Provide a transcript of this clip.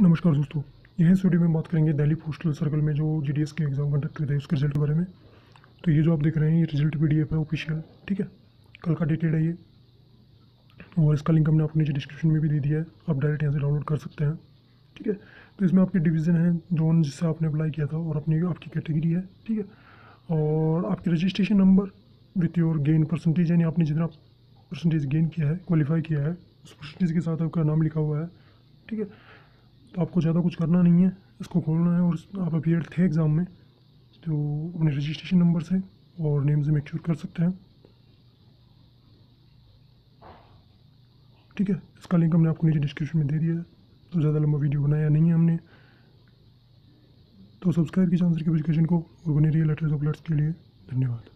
नमस्कार दोस्तों, यह इस वीडियो में बात करेंगे दिल्ली पोस्टल सर्कल में जो जीडीएस के एग्ज़ाम कंडक्ट करते हैं उसके रिजल्ट के बारे में। तो ये जो आप देख रहे हैं ये रिजल्ट पीडीएफ है ऑफिशियल, ठीक है। कल का डेटेड है ये और इसका लिंक हमने आपको नीचे डिस्क्रिप्शन में भी दे दिया है, आप डायरेक्ट यहाँ से डाउनलोड कर सकते हैं, ठीक है। तो इसमें आपकी डिवीज़न है जोन जिससे आपने अप्लाई किया था और अपनी आपकी कैटेगरी है, ठीक है। और आपके registration number with your gain percentage, यानी आपने जितना परसेंटेज गेन किया है, क्वालिफाई किया है, उस परसेंटेज के साथ आपका नाम लिखा हुआ है, ठीक है। तो आपको ज़्यादा कुछ करना नहीं है, इसको खोलना है और आप अपीयर थे एग्ज़ाम में तो अपने रजिस्ट्रेशन नंबर से और नेम से मेक श्योर कर सकते हैं, ठीक है। इसका लिंक हमने आपको नीचे डिस्क्रिप्शन में दे दिया है। तो ज़्यादा लंबा वीडियो बनाया नहीं है हमने, तो सब्सक्राइब कीजिए आंसर के एजुकेशन को और बने रहिए लेटेस्ट अपडेट्स के लिए। धन्यवाद।